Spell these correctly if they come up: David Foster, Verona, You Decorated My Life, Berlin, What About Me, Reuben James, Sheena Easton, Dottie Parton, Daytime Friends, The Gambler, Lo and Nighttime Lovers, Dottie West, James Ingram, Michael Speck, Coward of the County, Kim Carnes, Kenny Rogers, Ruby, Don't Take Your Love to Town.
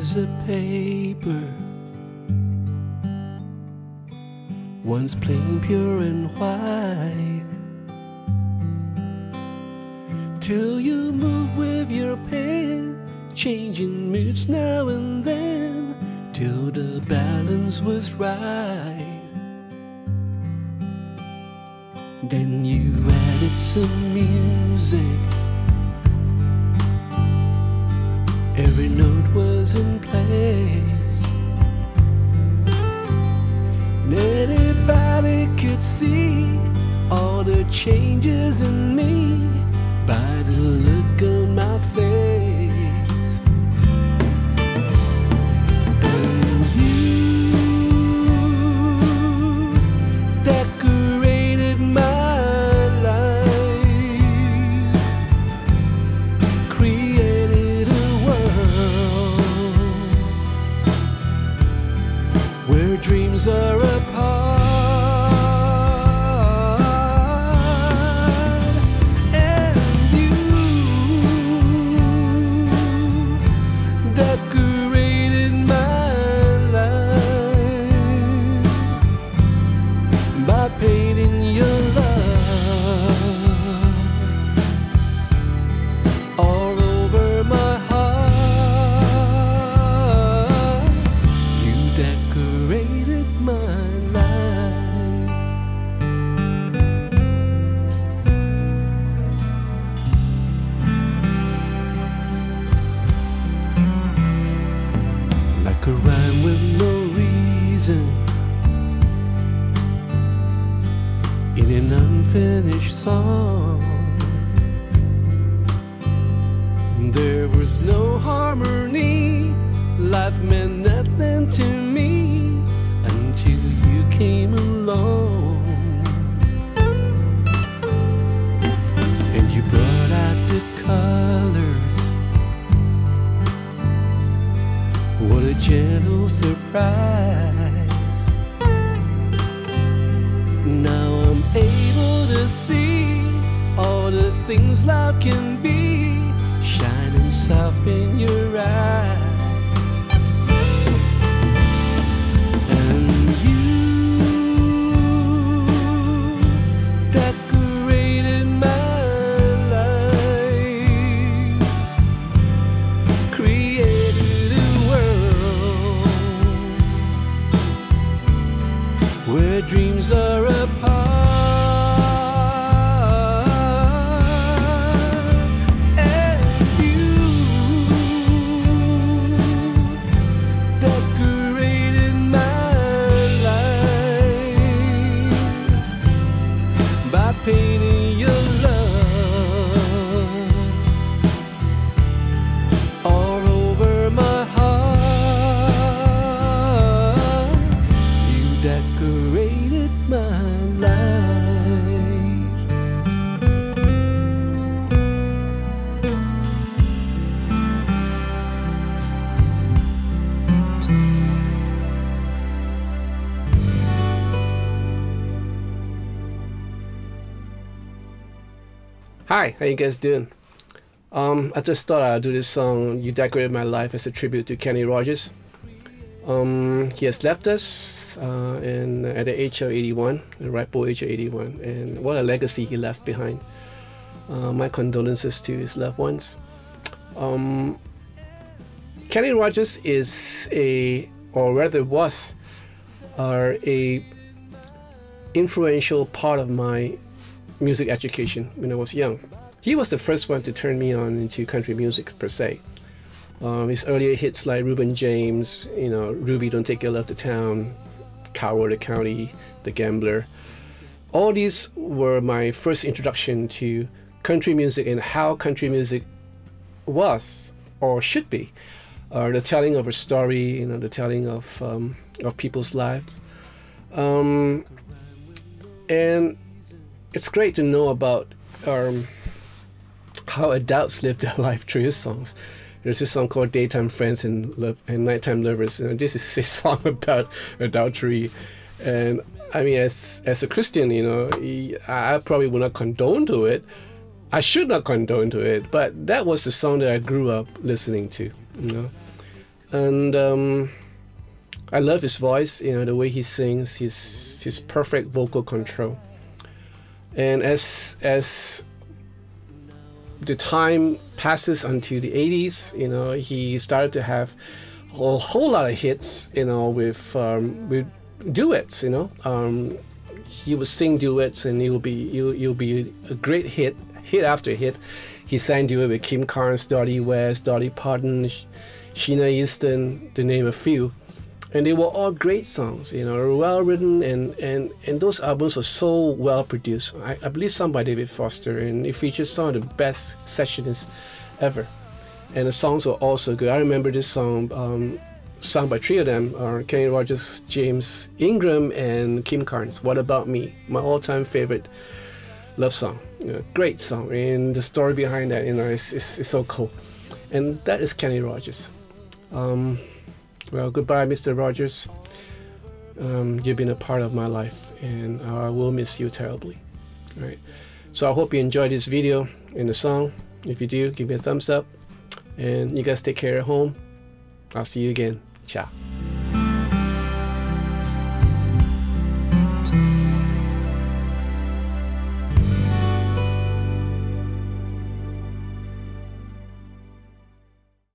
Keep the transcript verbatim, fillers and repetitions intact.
pieces of paper, one's plain, pure and white, till you move with your pen, changing moods now and then, till the balance was right. Then you added some music, every note was in place, and anybody could see all the changes in me by the look on my face. And you decorated my life, created a world where dreams are apart. Song. There was no harmony, life meant nothing to me until you came along, and you brought out the colors. What a gentle surprise. Now I'm able to see all the things love can be, shining soft in your eyes. And you decorated my life, created a world where dreams are apart. Hi, how you guys doing? Um, I just thought I'd do this song, You Decorated My Life, as a tribute to Kenny Rogers. Um, he has left us uh, in, at the age of eighty-one, the ripe old age of eighty-one, and what a legacy he left behind. Uh, my condolences to his loved ones. Um, Kenny Rogers is a, or rather was, are a influential part of my music education when I was young. He was the first one to turn me on into country music per se. Um, his earlier hits like Reuben James, you know, Ruby, Don't Take Your Love to Town, Coward of the County, The Gambler. All these were my first introduction to country music and how country music was or should be. Uh, the telling of a story, you know, the telling of, um, of people's lives. Um, and it's great to know about um, how adults live their life through his songs. There's this song called Daytime Friends and, Lo and Nighttime Lovers, and this is a song about adultery. And I mean, as, as a Christian, you know, he, I probably would not condone to it. I should not condone to it, but that was the song that I grew up listening to, you know. and um, I love his voice, you know, the way he sings, his his perfect vocal control. And as as the time passes until the eighties, you know, he started to have a whole lot of hits, you know, with um, with duets, you know. Um, he would sing duets, and he will be you'll you'll be a great hit, hit after hit. He sang duet with Kim Carnes, Dottie West, Dottie Parton, Sheena Easton, to name a few. And they were all great songs, you know, well written, and, and, and those albums were so well produced. I, I believe sung by David Foster, and it featured some of the best sessionists ever. And the songs were also good. I remember this song um, sung by three of them, uh, Kenny Rogers, James Ingram, and Kim Carnes, What About Me, my all-time favorite love song. You know, great song, and the story behind that, you know, it's, it's, it's so cool. And that is Kenny Rogers. Um, Well, goodbye, Mister Rogers. Um, you've been a part of my life, and I will miss you terribly. All right. So I hope you enjoyed this video and the song. If you do, give me a thumbs up. And you guys take care at home. I'll see you again. Ciao.